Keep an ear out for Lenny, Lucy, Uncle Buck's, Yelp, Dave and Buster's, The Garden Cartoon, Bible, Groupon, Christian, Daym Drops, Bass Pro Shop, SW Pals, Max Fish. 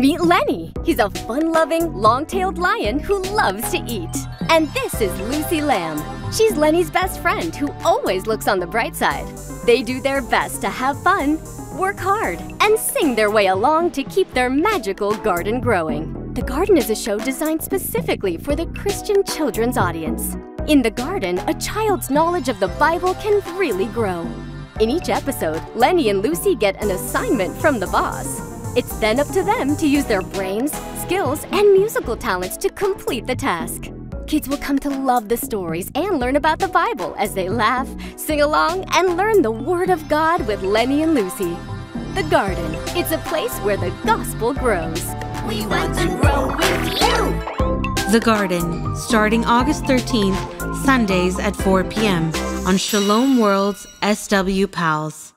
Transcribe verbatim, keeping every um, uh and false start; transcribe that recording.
Meet Lenny. He's a fun-loving, long-tailed lion who loves to eat. And this is Lucy Lamb. She's Lenny's best friend who always looks on the bright side. They do their best to have fun, work hard, and sing their way along to keep their magical garden growing. The Garden is a show designed specifically for the Christian children's audience. In the garden, a child's knowledge of the Bible can really grow. In each episode, Lenny and Lucy get an assignment from the boss. It's then up to them to use their brains, skills, and musical talents to complete the task. Kids will come to love the stories and learn about the Bible as they laugh, sing along, and learn the Word of God with Lenny and Lucy. The Garden, it's a place where the gospel grows. We want to grow with you! The Garden, starting August thirteenth, Sundays at four p m on Shalom World's S W Pals.